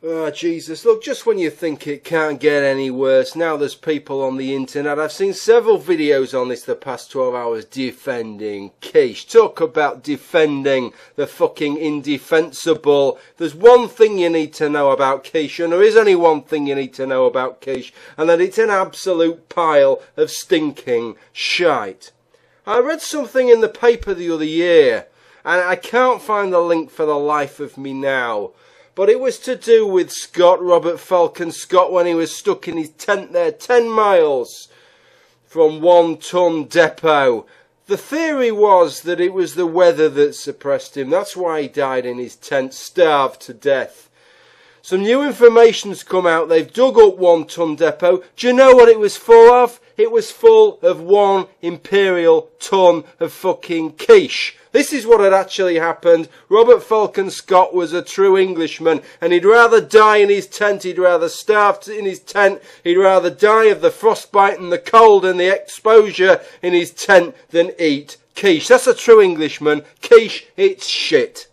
Oh, Jesus, look, just when you think it can't get any worse, now there's people on the internet. I've seen several videos on this the past 12 hours defending quiche. Talk about defending the fucking indefensible. There's one thing you need to know about quiche, and there is only one thing you need to know about quiche, and that it's an absolute pile of stinking shite. I read something in the paper the other year, and I can't find the link for the life of me now. But it was to do with Scott, Robert Falcon Scott, when he was stuck in his tent there 10 miles from one ton depot. The theory was that it was the weather that suppressed him. That's why he died in his tent, starved to death. Some new information's come out. They've dug up one ton depot. Do you know what it was full of? It was full of 1 imperial ton of fucking quiche. This is what had actually happened. Robert Falcon Scott was a true Englishman, and he'd rather die in his tent, he'd rather starve in his tent, he'd rather die of the frostbite and the cold and the exposure in his tent than eat quiche. That's a true Englishman. Quiche, it's shit.